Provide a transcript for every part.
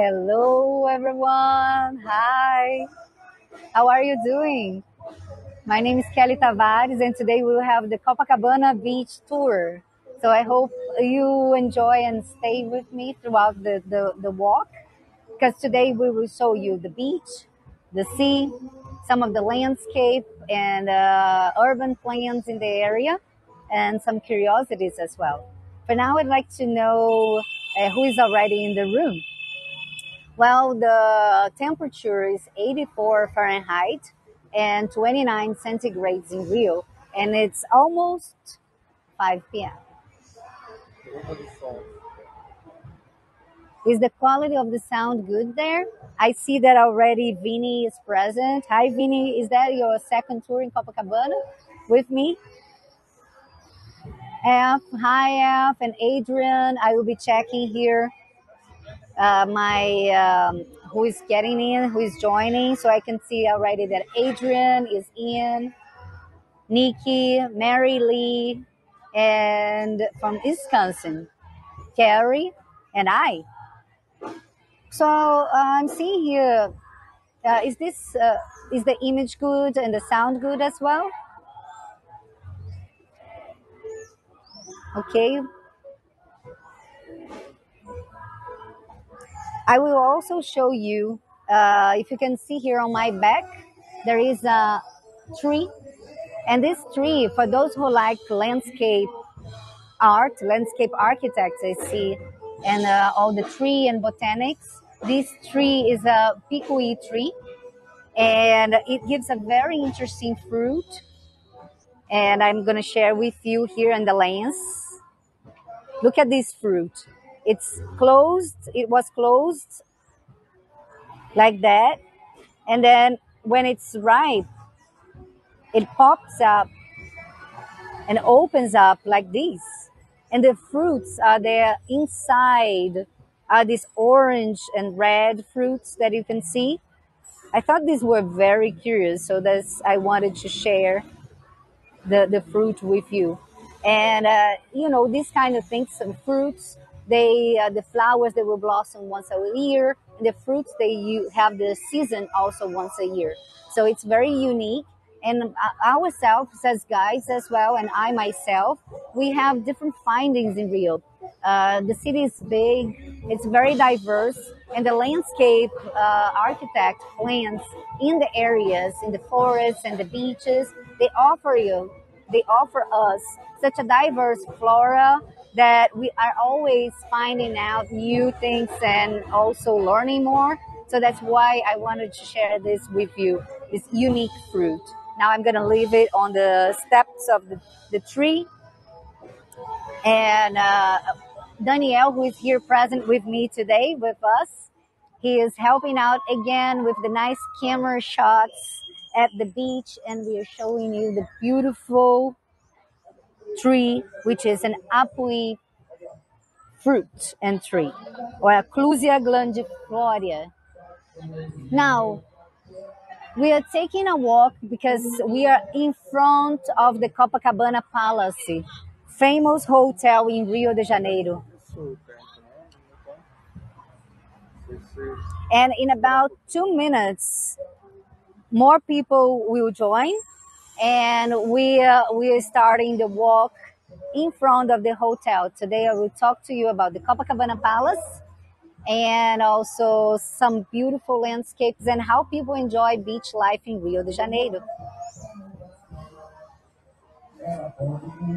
Hello everyone, hi, how are you doing? My name is Kelly Tavares and today we will have the Copacabana Beach tour. So I hope you enjoy and stay with me throughout the walk, because today we will show you the beach, the sea, some of the landscape and urban plans in the area and some curiosities as well. For now I'd like to know who is already in the room. Well, the temperature is 84 Fahrenheit and 29 centigrades in Rio, and it's almost 5 p.m. Is the quality of the sound good there? I see that already Vini is present. Hi, Vini. Is that your second tour in Copacabana with me? F, hi F, and Adrian. I will be checking here. Who is getting in, who is joining, so I can see already that Adrian is in, Nikki, Mary Lee, and from Wisconsin, Carrie, and I. So I'm seeing here, is the image good and the sound good as well? Okay. I will also show you, if you can see here on my back, there is a tree. And this tree, for those who like landscape art, landscape architects, I see, and all the tree and botanics, this tree is a picuí tree. And it gives a very interesting fruit. And I'm going to share with you here in the lens. Look at this fruit. It's closed, it was closed like that. And then when it's ripe, it pops up and opens up like this. And the fruits are there inside, are these orange and red fruits that you can see. I thought these were very curious, so that's, I wanted to share the fruit with you. And, you know, these kind of things, some fruits, the flowers, they will blossom once a year. The fruits, you have the season also once a year. So it's very unique. And ourselves as guides as well, and I myself, we have different findings in Rio. The city is big, it's very diverse, and the landscape architect plans in the areas, in the forests and the beaches, they offer us such a diverse flora that we are always finding out new things and also learning more. So that's why I wanted to share this with you, this unique fruit. Now I'm going to leave it on the steps of the tree. And Daniel, who is here present with me today with us, he is helping out again with the nice camera shots at the beach. And we are showing you the beautiful tree, which is an apuí fruit and tree, or a Clusia glandiflora. Now, we are taking a walk because we are in front of the Copacabana Palace, famous hotel in Rio de Janeiro. And in about 2 minutes, more people will join. And we are starting the walk in front of the hotel. Today I will talk to you about the Copacabana Palace and also some beautiful landscapes and how people enjoy beach life in Rio de Janeiro.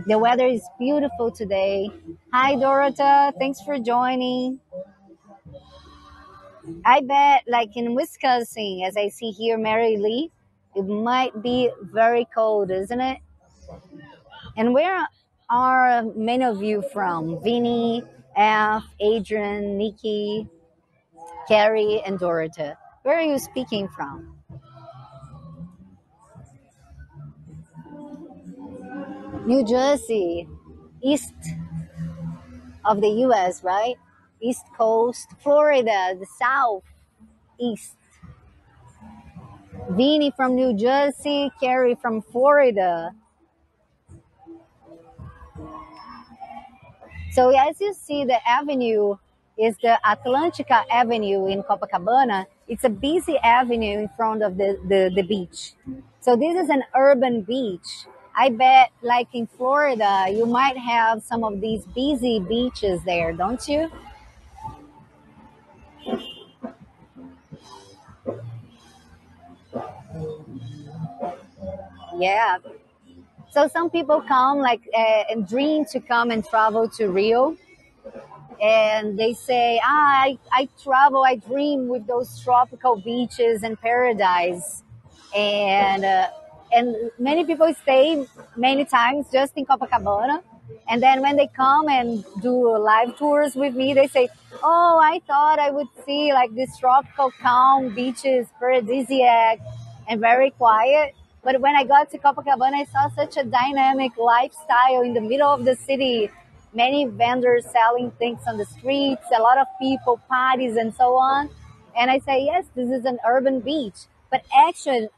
The weather is beautiful today. Hi, Dorota. Thanks for joining. I bet, like in Wisconsin, as I see here, Mary Lee, it might be very cold, isn't it? And where are many of you from? Vinny, F, Adrian, Nikki, Carrie, and Dorota. Where are you speaking from? New Jersey, east of the U.S., right? East Coast, Florida, the south, east. Vinny from New Jersey, Carrie from Florida. So as you see, the avenue is the Atlantica Avenue in Copacabana. It's a busy avenue in front of the beach. So this is an urban beach. I bet, like in Florida, you might have some of these busy beaches there, don't you? Yeah. So some people come like and dream to come and travel to Rio. And they say, I dream with those tropical beaches and paradise. And many people stay many times just in Copacabana. And then when they come and do live tours with me, they say, oh, I thought I would see like these tropical calm beaches, paradisiac and very quiet. But when I got to Copacabana, I saw such a dynamic lifestyle in the middle of the city. Many vendors selling things on the streets, a lot of people, parties and so on. And I say, yes, this is an urban beach. But actually,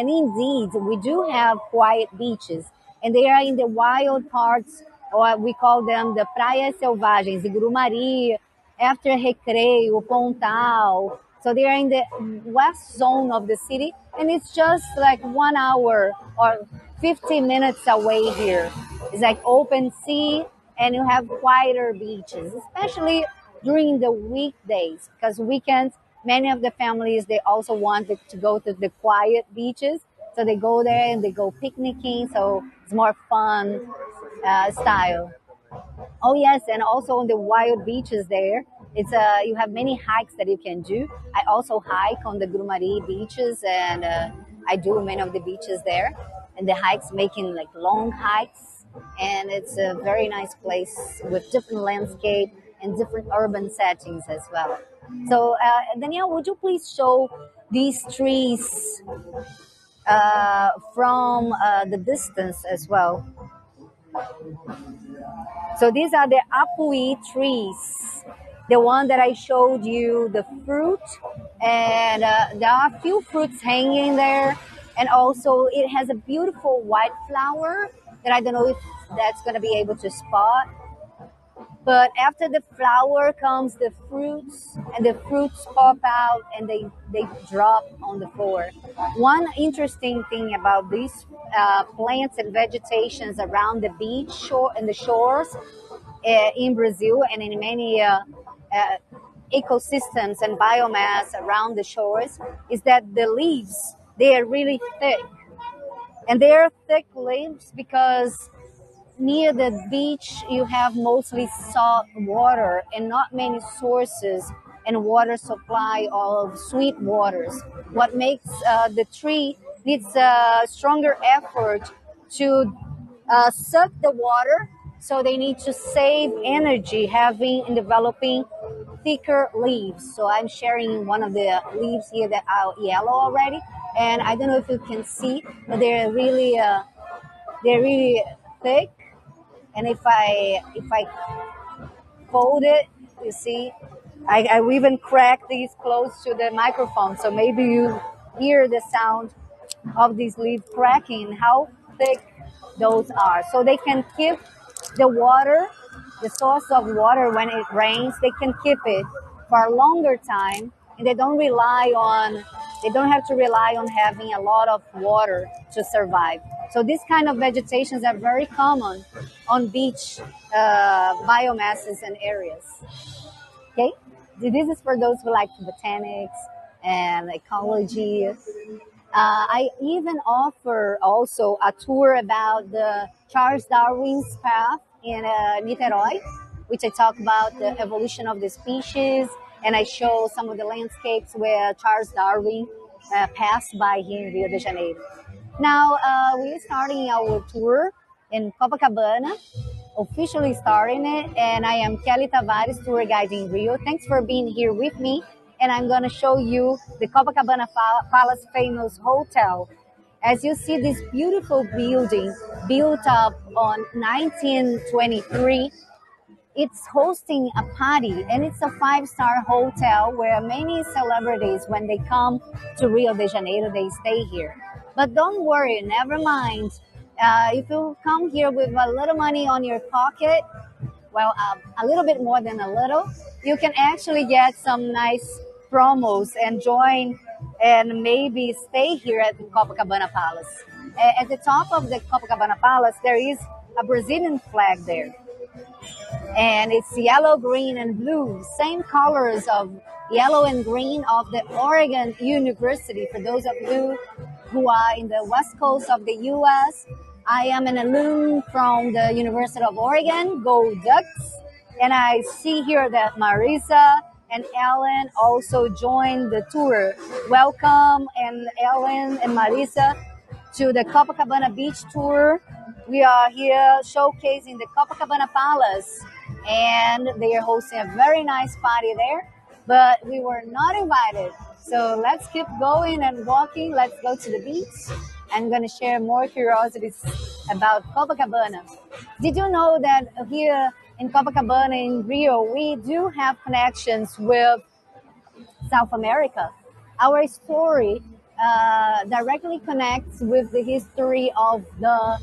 and indeed, we do have quiet beaches. And they are in the wild parts, or we call them the Praia Selvagens, the Grumari, after Recreio, Pontal. So they are in the west zone of the city, and it's just like 1 hour or 50 minutes away here. It's like open sea, and you have quieter beaches, especially during the weekdays, because weekends, many of the families, they also want to go to the quiet beaches. So they go there and they go picnicking. So it's more fun style. Oh, yes. And also on the wild beaches there, it's you have many hikes that you can do. I also hike on the Grumari beaches, and I do many of the beaches there. And the hikes, making like long hikes. And it's a very nice place with different landscape and different urban settings as well. So, Danielle, would you please show these trees from the distance as well? So these are the Apuí trees, the one that I showed you the fruit, and there are a few fruits hanging there, and also it has a beautiful white flower that I don't know if that's going to be able to spot. But after the flower comes the fruits, and the fruits pop out and they drop on the floor. One interesting thing about these plants and vegetations around the beach shore and the shores in Brazil, and in many ecosystems and biomass around the shores, is that the leaves, they are really thick. And they are thick leaves because near the beach, you have mostly salt water and not many sources and water supply of sweet waters. What makes the tree needs a stronger effort to suck the water, so they need to save energy having and developing thicker leaves. So I'm sharing one of the leaves here that are yellow already, and I don't know if you can see, but they're really thick. And if I fold it, you see, I even crack these close to the microphone. So maybe you hear the sound of these leaves cracking, how thick those are. So they can keep the water, the source of water when it rains, they can keep it for a longer time. And they don't have to rely on having a lot of water to survive. So these kind of vegetations are very common on beach biomasses and areas. Okay, this is for those who like botanics and ecology. I even offer also a tour about the Charles Darwin's path in Niterói, which I talk about the evolution of the species, and I show some of the landscapes where Charles Darwin passed by here in Rio de Janeiro. Now, we're starting our tour in Copacabana, officially starting it, and I am Kelly Tavares, tour guide in Rio. Thanks for being here with me, and I'm going to show you the Copacabana Palace famous hotel. As you see, this beautiful building built up on 1923, it's hosting a party, and it's a 5-star hotel where many celebrities, when they come to Rio de Janeiro, they stay here. But don't worry, never mind. If you come here with a little money on your pocket, well, a little bit more than a little, you can actually get some nice promos and join and maybe stay here at the Copacabana Palace. At the top of the Copacabana Palace, there is a Brazilian flag there. And it's yellow, green, and blue, same colors of yellow and green of the Oregon University. For those of you who are in the west coast of the U.S., I am an alum from the University of Oregon, go Ducks, and I see here that Marisa and Ellen also joined the tour. Welcome, and Ellen and Marisa, to the Copacabana Beach tour. We are here showcasing the Copacabana Palace, and they are hosting a very nice party there, but we were not invited. So let's keep going and walking. Let's go to the beach. I'm going to share more curiosities about Copacabana. Did you know that here in Copacabana, in Rio, we do have connections with South America? Our story directly connects with the history of the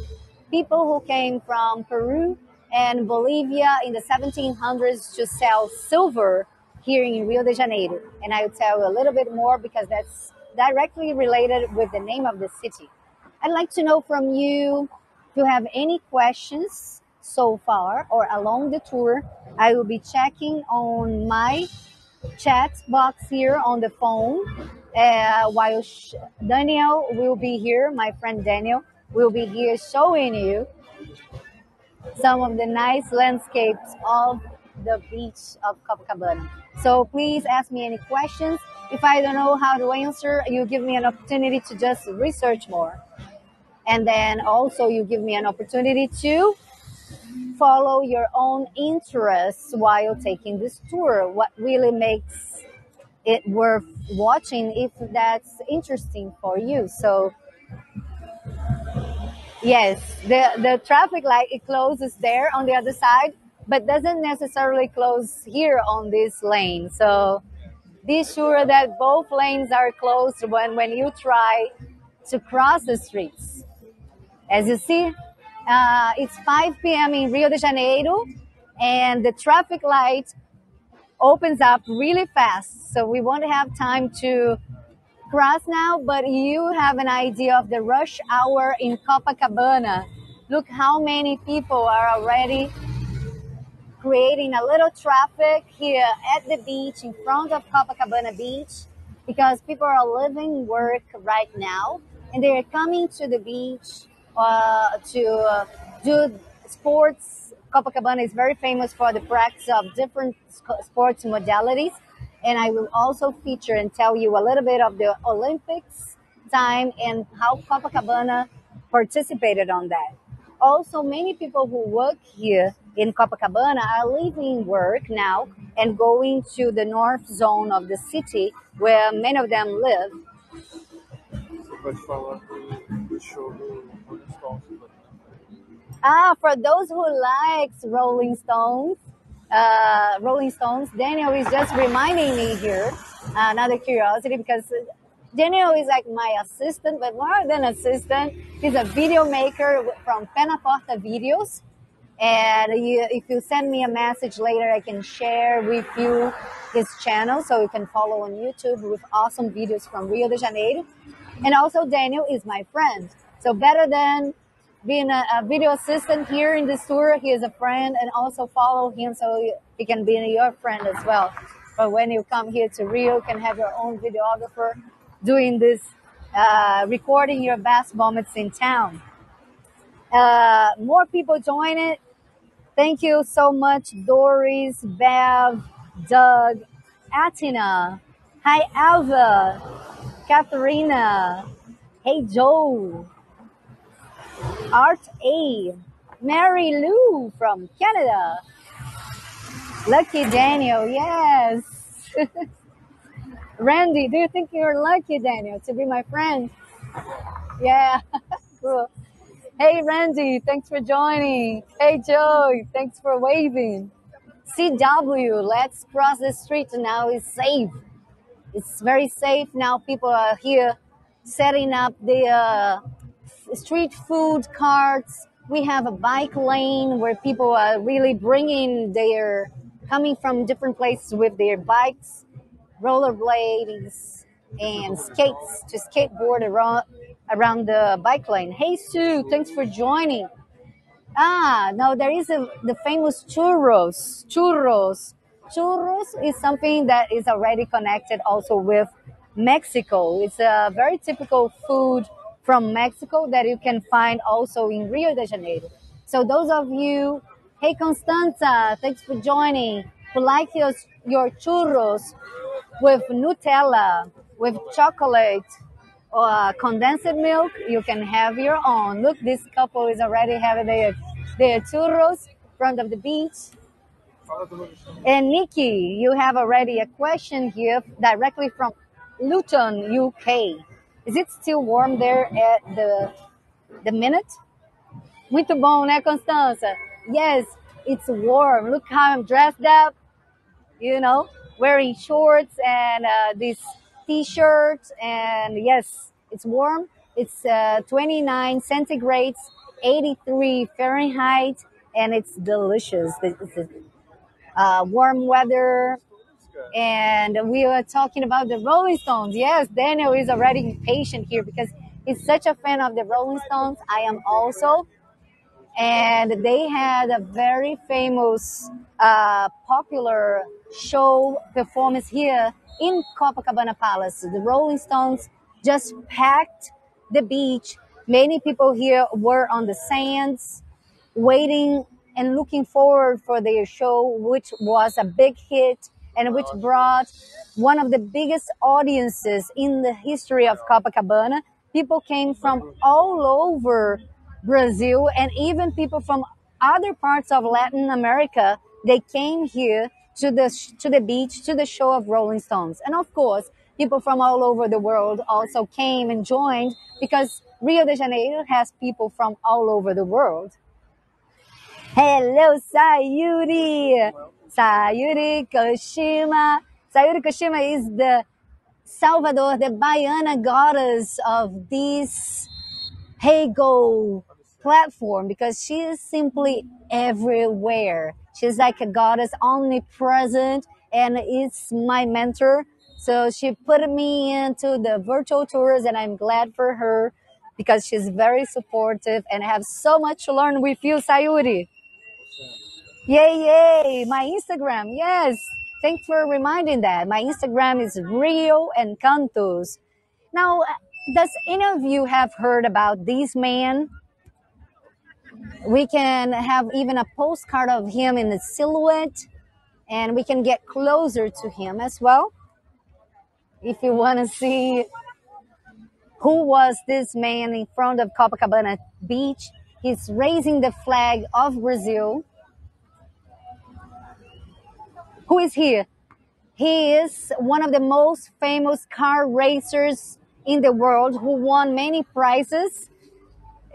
people who came from Peru and Bolivia in the 1700s to sell silver here in Rio de Janeiro. And I'll tell you a little bit more because that's directly related with the name of the city. I'd like to know from you if you have any questions so far or along the tour. I will be checking on my chat box here on the phone while Daniel will be here, my friend Daniel. We'll be here showing you some of the nice landscapes of the beach of Copacabana. So please ask me any questions. If I don't know how to answer, you give me an opportunity to just research more. And then also you give me an opportunity to follow your own interests while taking this tour. What really makes it worth watching if that's interesting for you. So yes, the traffic light, it closes there on the other side, but doesn't necessarily close here on this lane. So be sure that both lanes are closed when you try to cross the streets. As you see, it's 5 p.m. in Rio de Janeiro, and the traffic light opens up really fast. So we won't have time to cross now, but you have an idea of the rush hour in Copacabana. Look how many people are already creating a little traffic here at the beach in front of Copacabana Beach, because people are leaving work right now and they are coming to the beach to do sports. Copacabana is very famous for the practice of different sports modalities. And I will also feature and tell you a little bit of the Olympics time and how Copacabana participated on that. Also, many people who work here in Copacabana are leaving work now and going to the north zone of the city where many of them live. For those who like Rolling Stones, Daniel is just reminding me here another curiosity, because Daniel is like my assistant, but more than assistant, he's a video maker from Penaposta videos. And if you send me a message later, I can share with you his channel so you can follow on YouTube with awesome videos from Rio de Janeiro. And also Daniel is my friend, so better than being a video assistant here in this tour, he is a friend, and also follow him so he can be your friend as well. But when you come here to Rio, you can have your own videographer doing this, recording your best moments in town. More people join it. Thank you so much, Doris, Bev, Doug, Atina. Hi, Alva, Katharina. Hey, Joe. Art A, Mary Lou from Canada. Lucky Daniel, yes. Randy, do you think you're lucky, Daniel, to be my friend? Yeah, cool. Hey, Randy, thanks for joining. Hey, Joe, thanks for waving. CW, let's cross the street now. It's safe. It's very safe now. People are here setting up their street food carts We have a bike lane where people are really bringing their, coming from different places with their bikes, rollerbladings, and skates to skateboard around the bike lane. Hey, Sue, thanks for joining. Ah, no, there is the famous churros. Churros is something that is already connected also with Mexico. It's a very typical food from Mexico that you can find also in Rio de Janeiro. So those of you, hey Constanza, thanks for joining, who like your churros with Nutella, with chocolate, or condensed milk, you can have your own. Look, this couple is already having their churros in front of the beach. And Nikki, you have already a question here directly from Luton, UK. Is it still warm there at the minute? Muito bom, né, Constanza? Yes, it's warm. Look how I'm dressed up, you know, wearing shorts and this t-shirt. And yes, it's warm. It's 29 centigrades, 83 Fahrenheit, and it's delicious. It's warm weather. And we were talking about the Rolling Stones. Yes, Daniel is already patient here because he's such a fan of the Rolling Stones. I am also. And they had a very famous, popular show performance here in Copacabana Palace. The Rolling Stones just packed the beach. Many people here were on the sands waiting and looking forward for their show, which was a big hit, and which brought one of the biggest audiences in the history of Copacabana. People came from all over Brazil, and even people from other parts of Latin America. They came here to the beach, to the show of Rolling Stones. And of course, people from all over the world also came and joined, because Rio de Janeiro has people from all over the world. Hello, Sayuri! Sayuri Koshima. Sayuri Koshima is the Salvador, the Baiana goddess of this Hegel platform, because she is simply everywhere. She's like a goddess, omnipresent, and it's my mentor. So she put me into the virtual tours, and I'm glad for her because she's very supportive, and I have so much to learn with you, Sayuri. Yay, yay, my Instagram, yes. Thanks for reminding that. My Instagram is Rio Encantos. Now, does any of you have heard about this man? We can have even a postcard of him in the silhouette, and we can get closer to him as well, if you want to see who was this man in front of Copacabana Beach. He's raising the flag of Brazil. Who is here? He is one of the most famous car racers in the world, who won many prizes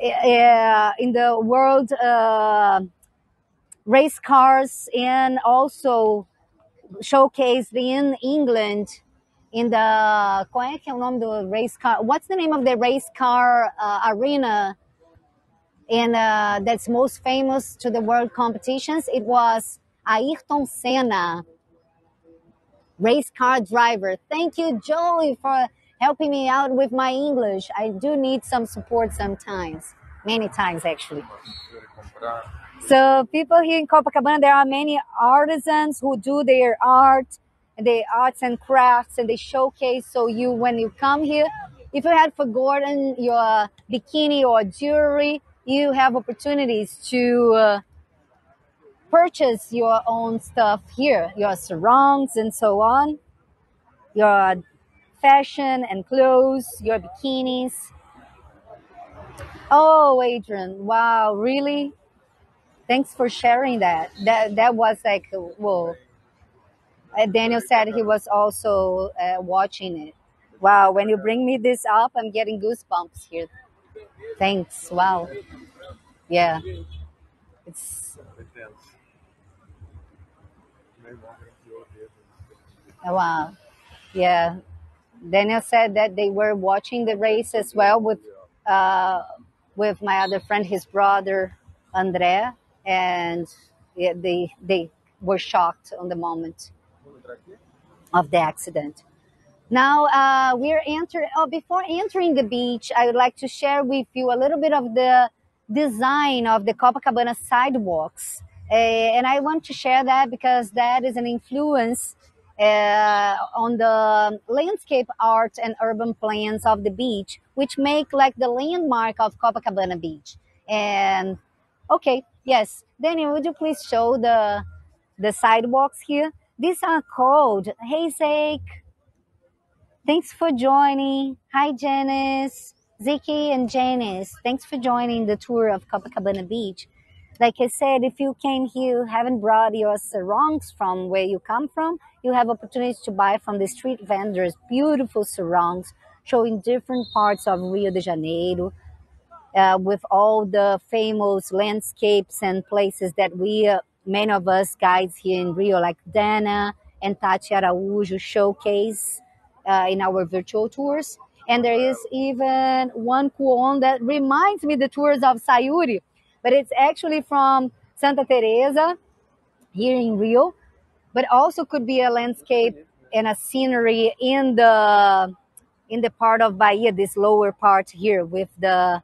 in the world race cars, and also showcased in England in the, what's the name of the race car arena, and that's most famous to the world competitions? It was Ayrton Senna, race car driver. Thank you, Joey, for helping me out with my English. I do need some support sometimes, many times actually. So people here in Copacabana, there are many artisans who do their art, their arts and crafts, and they showcase. So you, when you come here, if you had forgotten your bikini or jewelry, you have opportunities to purchase your own stuff here, your sarongs and so on, your fashion and clothes, your bikinis. Oh, Adrian, wow, really? Thanks for sharing that. That was like, whoa. Daniel said he was also watching it. Wow, when you bring me this up, I'm getting goosebumps here. Thanks, wow. Yeah, it's... Wow. Yeah. Daniel said that they were watching the race as well with my other friend, his brother, André, and they were shocked on the moment of the accident. Now we're entering. Oh, before entering the beach, I would like to share with you a little bit of the design of the Copacabana sidewalks, and I want to share that because that is an influence on the landscape art and urban plans of the beach, which make like the landmark of Copacabana Beach. And okay, yes, Daniel, would you please show the sidewalks here? These are called Heisake. Thanks for joining. Hi, Janice, Ziki, and Janice. Thanks for joining the tour of Copacabana Beach. Like I said, if you came here, you haven't brought your sarongs from where you come from, you have opportunities to buy from the street vendors beautiful sarongs showing different parts of Rio de Janeiro with all the famous landscapes and places that we, many of us guides here in Rio, like Dana and Tati Araujo, showcase in our virtual tours. And there is even one kuon that reminds me the tours of Sayuri, but it's actually from Santa Teresa here in Rio, but also could be a landscape and a scenery in the part of Bahia, this lower part here with the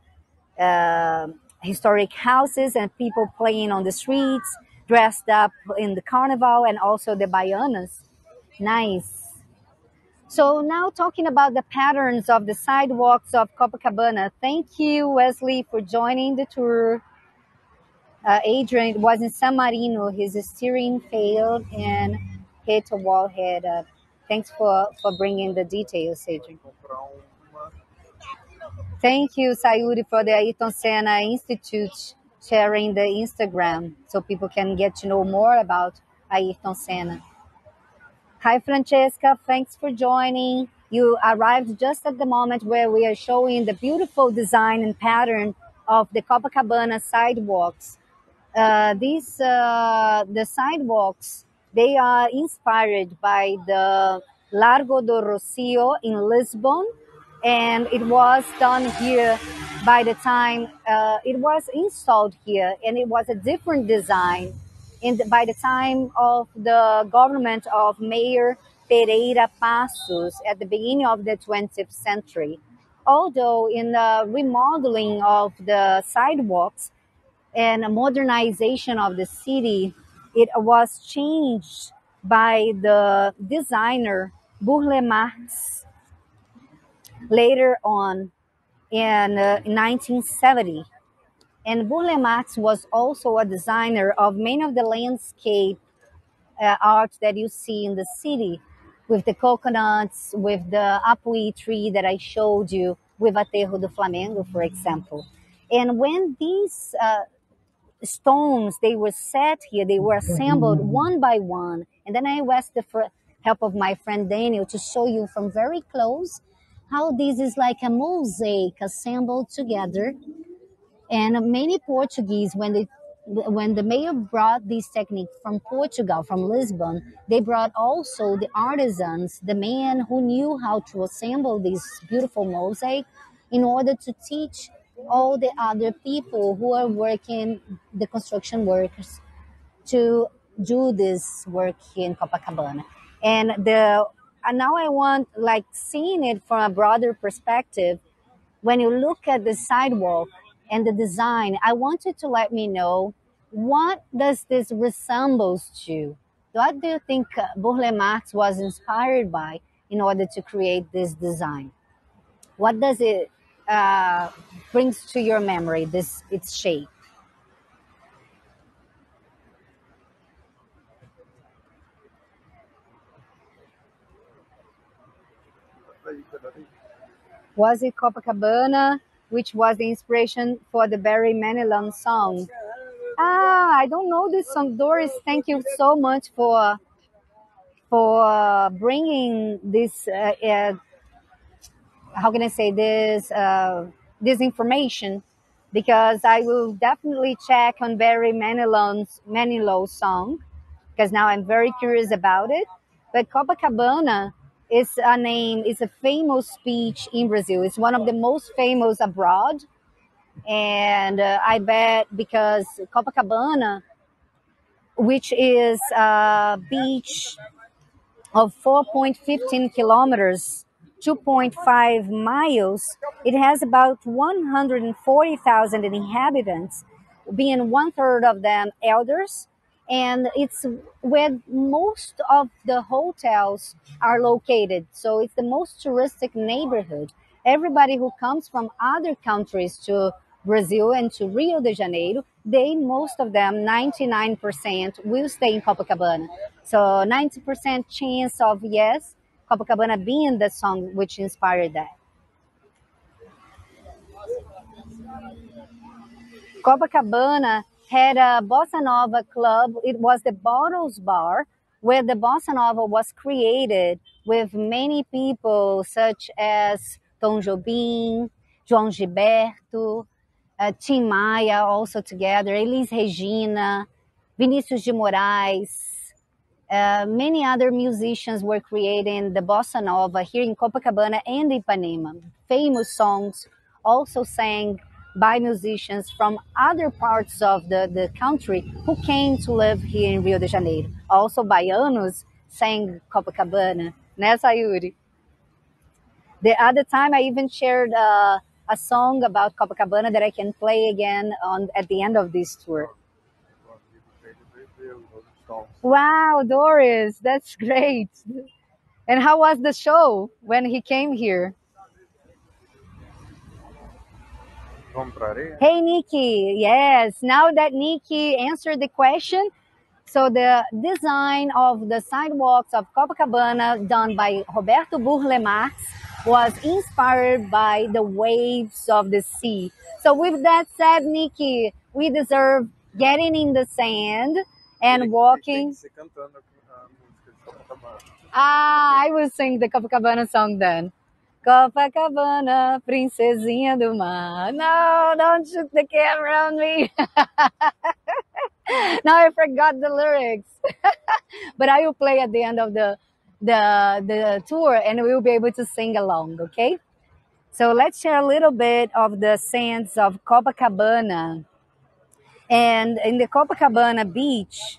historic houses and people playing on the streets, dressed up in the carnival, and also the Baianos. Nice. So now talking about the patterns of the sidewalks of Copacabana. Thank you, Wesley, for joining the tour. Adrian was in San Marino. His steering failed and hit a wall head up. Thanks for bringing the details, Adrian. Thank you, Sayuri, for the Ayrton Senna Institute sharing the Instagram so people can get to know more about Ayrton Senna. Hi, Francesca. Thanks for joining. You arrived just at the moment where we are showing the beautiful design and pattern of the Copacabana sidewalks. The sidewalks, they are inspired by the Largo do Rocio in Lisbon, and it was done here by the time it was installed here, and it was a different design. And by the time of the government of Mayor Pereira Passos at the beginning of the 20th century. Although in the remodeling of the sidewalks and modernization of the city, it was changed by the designer Burle Marx later on in 1970. And Burle Marx was also a designer of many of the landscape art that you see in the city, with the coconuts, with the apui tree that I showed you, with Aterro do Flamengo, for example. And when these stones, they were set here, they were assembled one by one. And then I asked the help of my friend Daniel to show you from very close how this is like a mosaic assembled together. And many Portuguese, when the mayor brought this technique from Portugal, from Lisbon, they brought also the artisans, the men who knew how to assemble this beautiful mosaic, in order to teach all the other people who are working, the construction workers, to do this work here in Copacabana. And now I want, like, seeing it from a broader perspective, when you look at the sidewalk and the design, I want you to let me know, what does this resembles to? What do you think Burle Marx was inspired by in order to create this design? What does it brings to your memory, this its shape? Was it Copacabana, which was the inspiration for the Barry Manilow song? Ah, I don't know this song, Doris. Thank you so much for bringing this. How can I say this? This information, because I will definitely check on Barry Manilow's song, because now I'm very curious about it. But Copacabana is a name, it's a famous beach in Brazil. It's one of the most famous abroad. And I bet because Copacabana, which is a beach of 4.15 kilometers, 2.5 miles, it has about 140,000 inhabitants, being 1/3 of them elders. And it's where most of the hotels are located. So it's the most touristic neighborhood. Everybody who comes from other countries to Brazil and to Rio de Janeiro, they, most of them, 99% will stay in Copacabana. So 90% chance of, yes, Copacabana being the song which inspired that. Copacabana had a Bossa Nova club. It was the Bottles Bar, where the Bossa Nova was created with many people such as Tom Jobim, João Gilberto, Tim Maia also together, Elis Regina, Vinícius de Moraes. Many other musicians were creating the Bossa Nova here in Copacabana and Ipanema. Famous songs also sang by musicians from other parts of the country who came to live here in Rio de Janeiro. Also, Baianos sang Copacabana, né, Sayuri? The other time, I even shared a song about Copacabana that I can play again at the end of this tour. Wow, Doris, that's great. And how was the show when he came here? Hey, Nikki. Yes, now that Nikki answered the question, so the design of the sidewalks of Copacabana done by Roberto Burle Marx was inspired by the waves of the sea. So with that said, Nikki, we deserve getting in the sand and walking. Ah, I will sing the Copacabana song then. Copacabana, princesinha do mar. No, don't shoot the camera on me. Now I forgot the lyrics. But I will play at the end of the tour and we will be able to sing along, okay? So let's share a little bit of the sands of Copacabana. And in the Copacabana beach,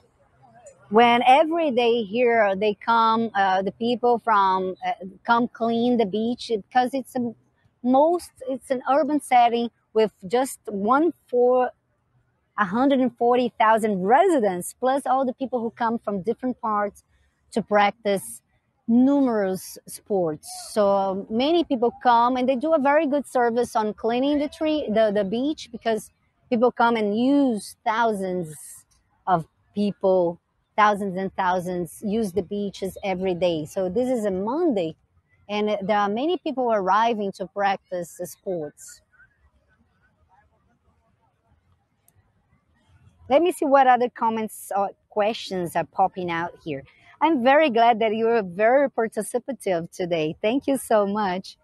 when every day here they come, the people from come clean the beach because it's an urban setting with just 140,000 residents, plus all the people who come from different parts to practice numerous sports. So many people come and they do a very good service on cleaning the beach, because people come and use thousands and thousands use the beaches every day. So this is a Monday, and there are many people arriving to practice the sports. Let me see what other comments or questions are popping out here. I'm very glad that you are very participative today. Thank you so much.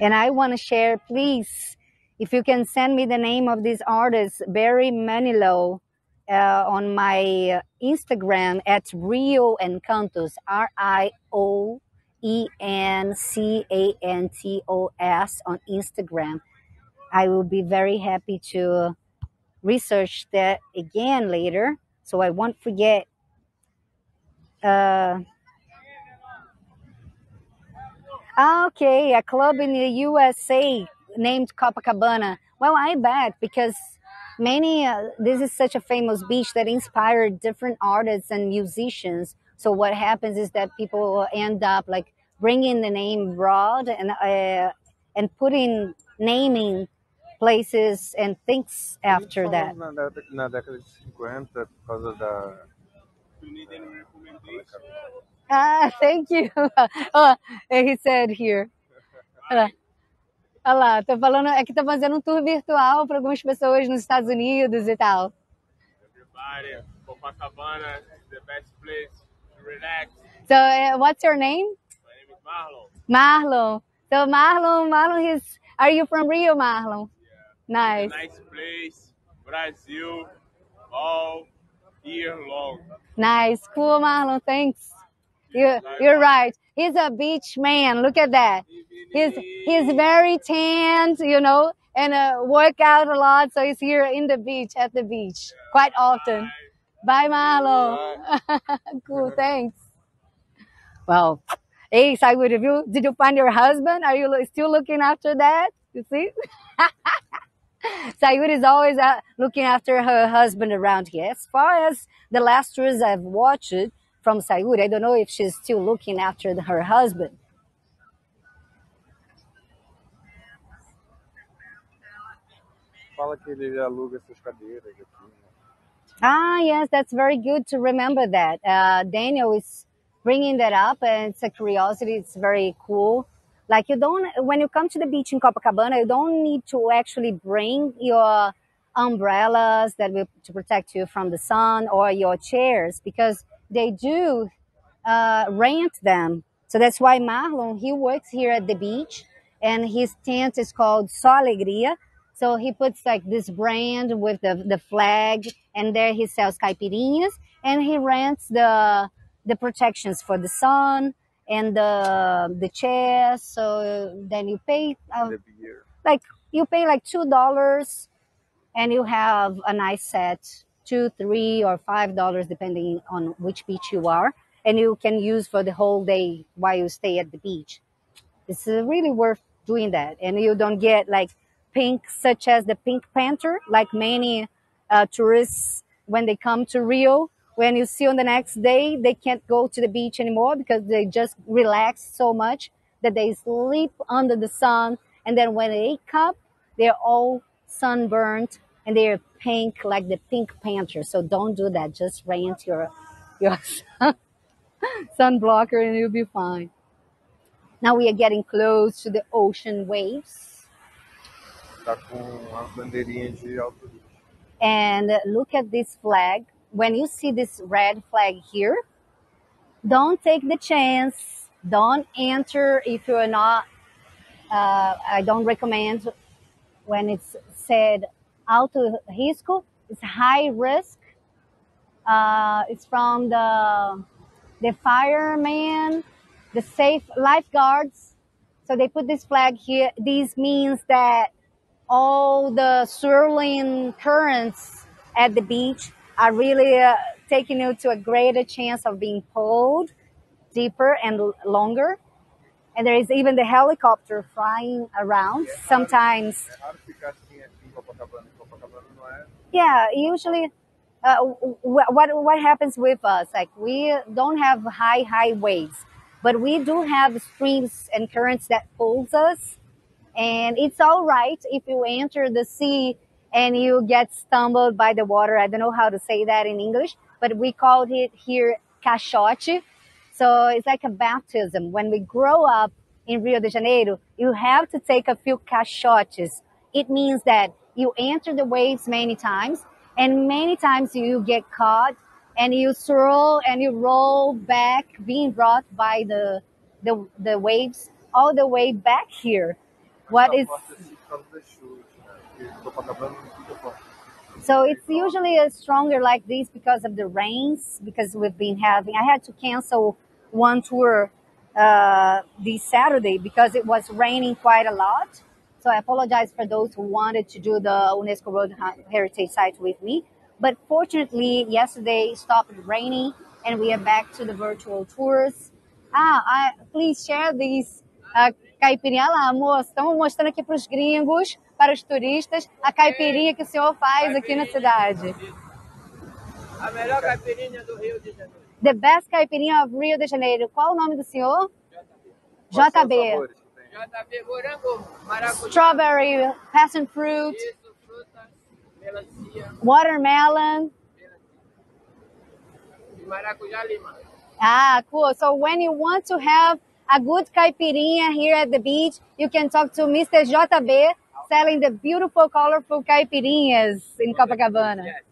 And I want to share, please, if you can send me the name of this artist, Barry Manilow, on my Instagram at Rio Encantos, RIOENCANTOS on Instagram. I will be very happy to research that again later, so I won't forget. Okay, a club in the USA named Copacabana. Well, I bet, because this is such a famous beach that inspired different artists and musicians. So what happens is that people end up like bringing the name abroad and naming places and things after that. Ah, thank you. Oh, he said here. Olha lá, tô falando, é que tô fazendo tour virtual para algumas pessoas nos Estados Unidos e tal. Everybody, Copacabana is the best place to relax. So, what's your name? My name is Marlon. Marlon. So, Marlon, are you from Rio, Marlon? Yeah. Nice. Nice place, Brazil, all year long. Nice, cool, Marlon, thanks. You're right. He's a beach man. Look at that. He's very tanned, you know, and work out a lot. So he's here in the beach, at the beach, quite often. Bye, Marlo. Cool, thanks. Well, hey, Sayuri, did you find your husband? Are you still looking after that? You see? Sayuri is always looking after her husband around here. As far as the last tours I've watched from Sayuri, I don't know if she's still looking after her husband. Ah, yes, that's very good to remember that. Daniel is bringing that up, and it's a curiosity. It's very cool. Like, you don't, when you come to the beach in Copacabana, you don't need to actually bring your umbrellas that will to protect you from the sun, or your chairs, because they do rent them. So that's why Marlon, he works here at the beach, and his tent is called Só Alegria. So he puts like this brand with the flag, and there he sells caipirinhas, and he rents the protections for the sun and the chairs. So then you pay like $2, and you have a nice set, $2, $3, or $5, depending on which beach you are, and you can use for the whole day while you stay at the beach. It's really worth doing that, and you don't get like pink, such as the Pink Panther, like many tourists when they come to Rio. When you see on the next day, they can't go to the beach anymore because they just relax so much that they sleep under the sun. And then when they wake up, they're all sunburned and they're pink like the Pink Panther. So don't do that. Just rent your sun blocker and you'll be fine. Now we are getting close to the ocean waves. And look at this flag. When you see this red flag here, don't take the chance. Don't enter if you're not, I don't recommend. When it's said alto risco, it's high risk. It's from the fireman, the safe lifeguards. So they put this flag here. This means that all the swirling currents at the beach are really taking you to a greater chance of being pulled deeper and longer. And there is even the helicopter flying around sometimes. Yeah, usually what happens with us, like we don't have high waves, but we do have streams and currents that pulls us. And it's all right if you enter the sea and you get stumbled by the water. I don't know how to say that in English, but we called it here caixote. So it's like a baptism. When we grow up in Rio de Janeiro, you have to take a few caixotes. It means that you enter the waves many times, and many times you get caught, and you swirl and you roll back, being brought by the waves all the way back here. What is... So it's usually stronger like this because of the rains, because we've been having... I had to cancel one tour this Saturday because it was raining quite a lot. So I apologize for those who wanted to do the UNESCO World Heritage Site with me. But fortunately, yesterday it stopped raining and we are back to the virtual tours. Please share these caipirinha lá, amor. Estamos mostrando aqui para os gringos, para os turistas, a caipirinha que o senhor faz aqui na cidade. A melhor caipirinha do Rio de Janeiro. The best caipirinha of Rio de Janeiro. Qual o nome do senhor? JB. JB, morango, maracujá. Strawberry, passion fruit. Isso, fruta, melancia. Watermelon. E maracujá lima. Ah, cool. So when you want to have a good caipirinha here at the beach, you can talk to Mr. JB, selling the beautiful, colorful caipirinhas in Copacabana.